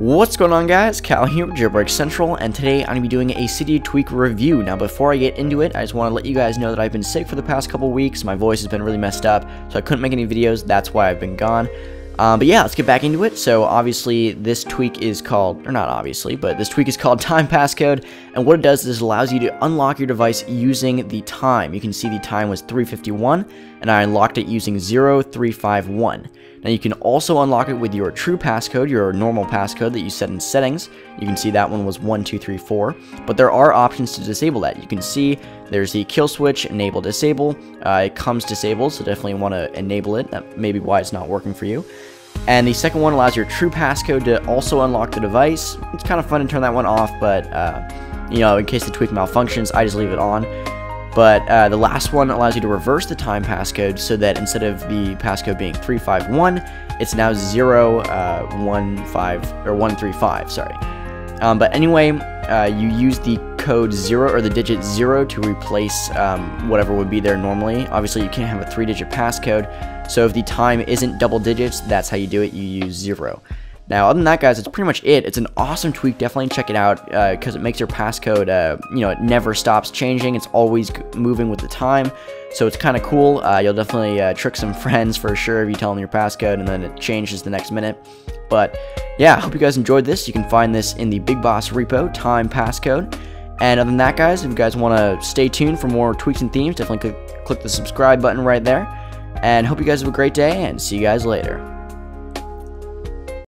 What's going on, guys? Cal here with Jailbreak Central, and today I'm going to be doing a Cydia tweak review. Now, before I get into it, I just want to let you guys know that I've been sick for the past couple weeks. My voice has been really messed up, so I couldn't make any videos. That's why I've been gone. But yeah, let's get back into it. So obviously this tweak is called, or not obviously, but this tweak is called Time Passcode. And what it does is it allows you to unlock your device using the time. You can see the time was 3:51, and I unlocked it using 0351. Now you can also unlock it with your true passcode, your normal passcode that you set in settings. You can see that one was 1234, but there are options to disable that. You can see there's the kill switch, enable, disable. It comes disabled, so definitely want to enable it. That may be why it's not working for you. And the second one allows your true passcode to also unlock the device. It's kind of fun to turn that one off, but you know, in case the tweak malfunctions, I just leave it on. But the last one allows you to reverse the time passcode so that instead of the passcode being 351, it's now 135. Sorry. But anyway, you use the code 0 or the digit 0 to replace whatever would be there normally. Obviously, you can't have a 3-digit passcode, so if the time isn't double digits, that's how you do it. You use 0. Now, other than that, guys, it's pretty much it. It's an awesome tweak. Definitely check it out because it makes your passcode, you know, it never stops changing. It's always moving with the time, so it's kind of cool. You'll definitely trick some friends for sure if you tell them your passcode and then it changes the next minute. But yeah, I hope you guys enjoyed this. You can find this in the Big Boss Repo, Time Passcode. And other than that, guys, if you guys want to stay tuned for more tweaks and themes, definitely click the subscribe button right there. And hope you guys have a great day, and see you guys later.